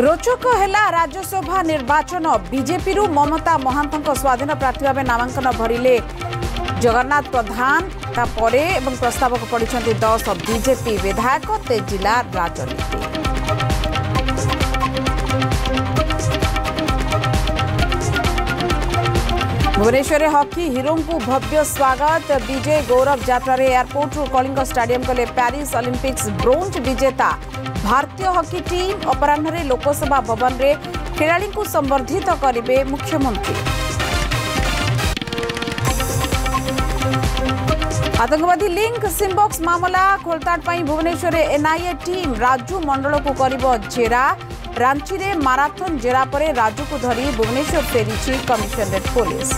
रोचक है राज्यसभा निर्वाचन बीजेपी रु ममता महांत स्वाधीन प्रार्थी भाव नामांकन भरले जगन्नाथ प्रधान तापरे एवं प्रस्ताव को पढ़ी 10 बीजेपी विधायक तेजिला राजनीति भुवनेश्वर हॉकी हीरो को भव्य स्वागत विजय गौरव यात्रा एयरपोर्ट कलिंग स्टेडियम गले पेरिस ओलंपिक्स ब्रोंज विजेता भारतीय हॉकी टीम अपराह्न लोकसभा भवन में खिलाड़ी को संबर्धित करेंगे मुख्यमंत्री। आतंकवादी लिंक सिमबॉक्स मामला खोलताड़ पर भुवनेश्वर एनआईए टीम राजू मंडल को करिबो जेरा रांची रे माराथन जेरा पर राजू को धरी भुवनेश्वर फेरी कमिश्नरेट पुलिस।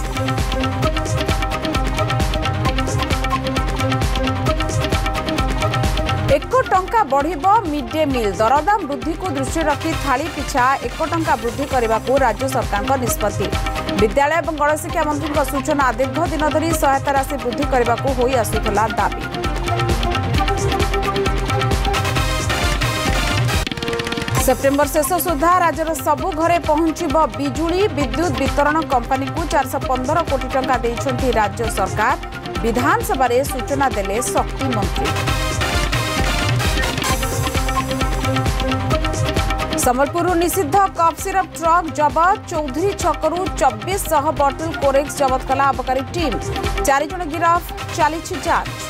एक टंका बढ़िबो मिड डे मिल दरदाम वृद्धि को दृष्टि रखी थाली पिछा 1 टंका वृद्धि करने को राज्य सरकार निष्पत्ति विद्यालय एवं गणशिक्षा मंत्री सूचना दीर्घ दिन धरी सहायता राशि वृद्धि करने को होई आसुथला दाबी। सेप्टेम्बर शेष सुधा राज्यर सबु घरे पहुंचीबो बिजुली विद्युत वितरण कंपनी को 415 कोटी टंका देइछंती राज्य सरकार विधानसभा रे सूचना देले शक्ति मंत्री। संबलपुर निषिद्ध कफ सिरप ट्रक जबत चौधरी छकु 2400 बटल कोरेक्स जबत कला आबकारी टीम 4 जण गिरफ चली जांच।